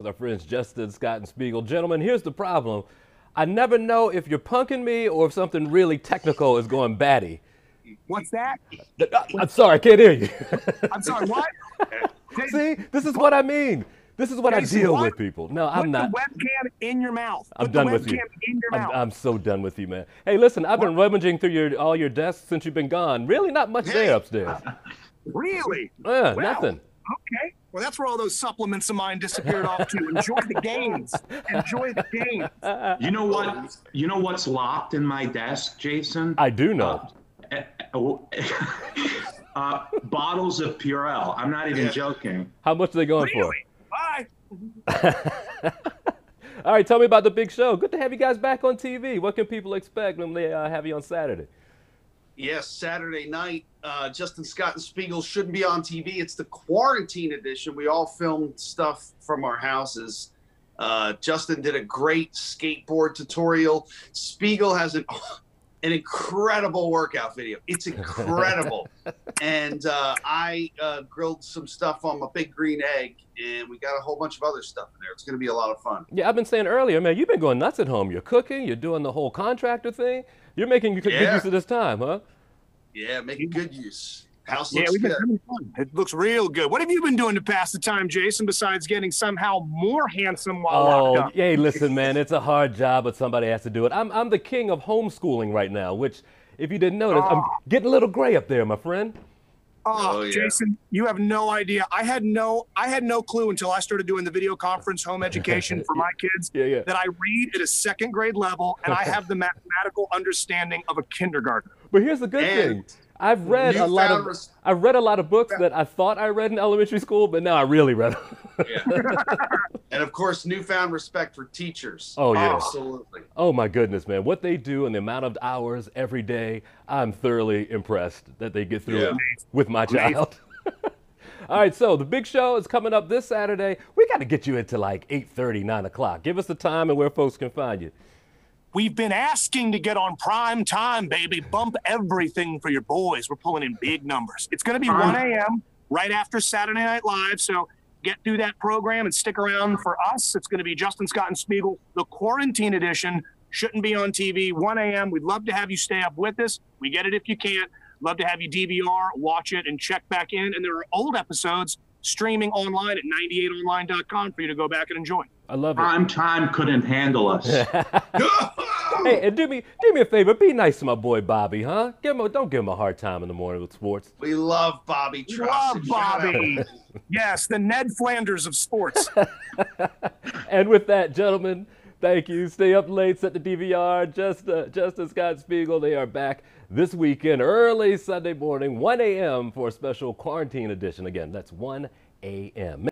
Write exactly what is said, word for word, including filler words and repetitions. with our friends Justin, Scott, and Spiegel. Gentlemen, here's the problem. I never know if you're punking me or if something really technical is going batty. What's that? I'm sorry, I can't hear you. I'm sorry, what? See, this is what I mean. This is what Jason, I deal what? with people. No, I'm Put not. Put the webcam in your mouth. I'm Put done the with you. In your I'm, mouth. I'm so done with you, man. Hey, listen, I've what? been rummaging through your all your desks since you've been gone. Really, not much hey. there upstairs. Really? Yeah, well, nothing. Okay. Well, that's where all those supplements of mine disappeared off to. Enjoy the gains. Enjoy the gains. You know what? You know what's locked in my desk, Jason? I do know. Uh, uh, bottles of Purell. I'm not even joking. How much are they going really? for? Bye. All right, tell me about the big show. Good to have you guys back on T V. What can people expect when they uh, have you on Saturday? Yes, Saturday night, uh, Justin, Scott, and Spiegel shouldn't be on T V. It's the quarantine edition. We all filmed stuff from our houses. Uh, Justin did a great skateboard tutorial. Spiegel has an, an incredible workout video. It's incredible. And uh, I uh, grilled some stuff on my big green egg, and we got a whole bunch of other stuff in there. It's going to be a lot of fun. Yeah, I've been saying earlier, man, you've been going nuts at home. You're cooking. You're doing the whole contractor thing. You're making good yeah. use of this time, huh? Yeah, making good use. House looks yeah, we've been good. Having fun. It looks real good. What have you been doing to pass the time, Jason, besides getting somehow more handsome while oh, locked up? Hey, listen, man, it's a hard job, but somebody has to do it. I'm, I'm the king of homeschooling right now, which, if you didn't notice, oh. I'm getting a little gray up there, my friend. Oh, oh yeah. Jason, you have no idea. I had no, I had no clue until I started doing the video conference home education for my kids yeah, yeah. that I read at a second grade level and I have the mathematical understanding of a kindergartner. But here's the good and thing: I've read a lot of, I've read a lot of books that I thought I read in elementary school, but now I really read them. Yeah. And of course, newfound respect for teachers. Oh yeah, absolutely. Oh my goodness, man, what they do and the amount of hours every day, I'm thoroughly impressed that they get through yeah. it with my child. All right, so the big show is coming up this Saturday. We got to get you into like eight thirty, nine o'clock. Give us the time and where folks can find you. We've been asking to get on prime time, baby. Bump everything for your boys. We're pulling in big numbers. It's going to be one A M right after Saturday Night Live, so get through that program and stick around for us. It's going to be Justin, Scott, and Spiegel, the quarantine edition. Shouldn't be on T V, one A M We'd love to have you stay up with us. We get it if you can't. Love to have you D V R, watch it, and check back in. And there are old episodes streaming online at ninety-eight online dot com for you to go back and enjoy. I love it. Prime time couldn't handle us. Hey, and do me do me a favor. Be nice to my boy Bobby, huh? Give him a, don't give him a hard time in the morning with sports. We love Bobby. We love Bobby. Yes, the Ned Flanders of sports. And with that, gentlemen, thank you. Stay up late. Set the D V R. Just uh, Justin, Scott, Spiegel. They are back this weekend, early Sunday morning, one A M for a special quarantine edition. Again, that's one A M